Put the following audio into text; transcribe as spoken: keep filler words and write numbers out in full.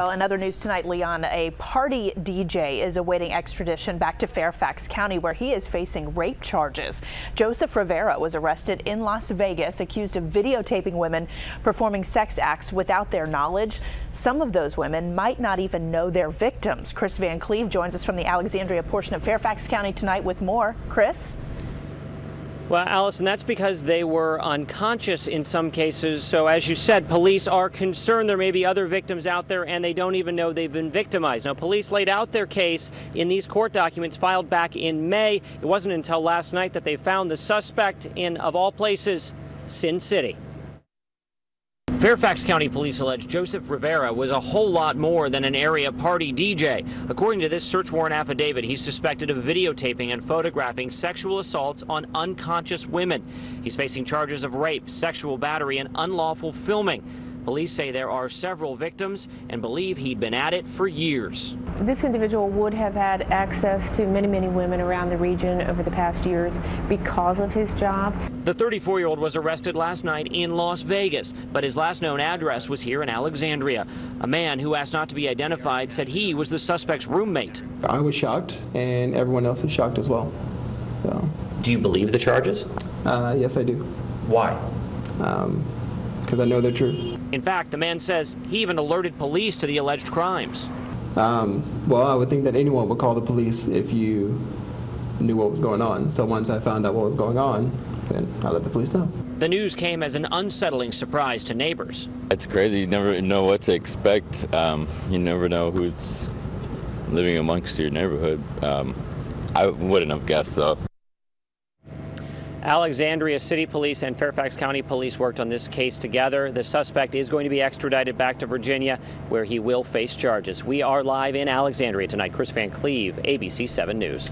Well, in other news tonight, Leon, a party D J is awaiting extradition back to Fairfax County, where he is facing rape charges. Joseph Rivera was arrested in Las Vegas, accused of videotaping women performing sex acts without their knowledge. Some of those women might not even know their victims. Chris Van Cleave joins us from the Alexandria portion of Fairfax County tonight with more. Chris? Well, Allison, that's because they were unconscious in some cases. So as you said, police are concerned there may be other victims out there and they don't even know they've been victimized. Now, police laid out their case in these court documents filed back in May. It wasn't until last night that they found the suspect in, of all places, Sin City. Fairfax County police allege Joseph Rivera was a whole lot more than an area party D J. According to this search warrant affidavit, he's suspected of videotaping and photographing sexual assaults on unconscious women. He's facing charges of rape, sexual battery, and unlawful filming. Police say there are several victims and believe he'd been at it for years. This individual would have had access to many, many women around the region over the past years because of his job. The thirty-four-year-old was arrested last night in Las Vegas, but his last known address was here in Alexandria. A man who asked not to be identified said he was the suspect's roommate. I was shocked, and everyone else is shocked as well. So. Do you believe the charges? Uh, yes, I do. Why? Um, because I know they're true. In fact, the man says he even alerted police to the alleged crimes. Um, well, I would think that anyone would call the police if you knew what was going on. So once I found out what was going on, then I let the police know. The news came as an unsettling surprise to neighbors. It's crazy. You never know what to expect. Um, you never know who's living amongst your neighborhood. Um, I wouldn't have guessed, though. Alexandria City Police and Fairfax County Police worked on this case together. The suspect is going to be extradited back to Virginia, where he will face charges. We are live in Alexandria tonight. Chris Van Cleave, A B C seven News.